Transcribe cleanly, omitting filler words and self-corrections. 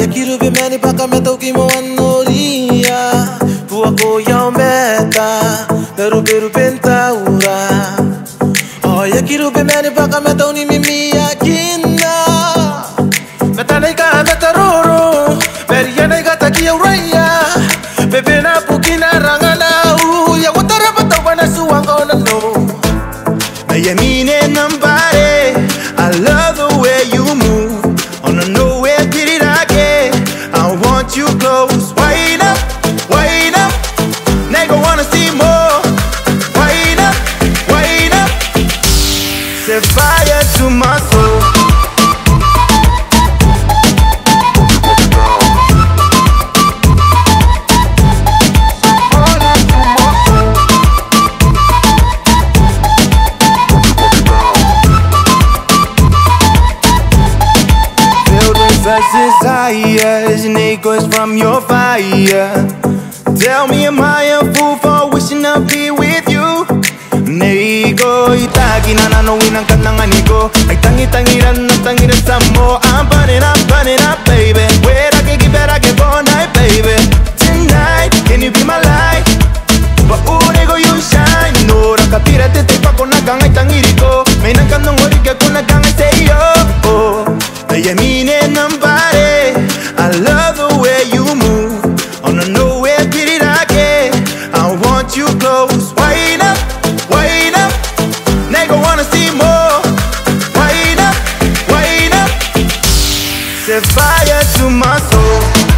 Yakirubye meni paka metoki mo anoria Tua koya umeta Naruberu pentaura Oh yakirubye meni paka metoni mimi yakina Metaneka metaroro Merianega takia uraya Bebe na pukina rangana uya Watara patawana suwango na no Mayamine nambare I love the way you move On a nowhere tirirake I want you close wind up Nego wanna see more wind up Set fire to my soul Desires, niggas from your fire. Tell me, am I a fool for wishing to be with you? Nego, itagi na nanawin ang kanangan ko. Ay tangi-tangiran ng tangirasan mo. I'm burning up, baby. Wait, I can give it, I can all night, baby. Tonight, can you be my light? Bao nego you shine. No, rakapirate te pa kung nakang ay tangiri ko. May nagkanong hori ka kung nakang ay sa'yo. Oh, nayaminin ang ba? I love the way you move On a nowhere tirirake I want you close wind up Nego wanna see more Wind up, wind up Set fire to my soul